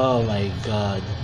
Oh my god.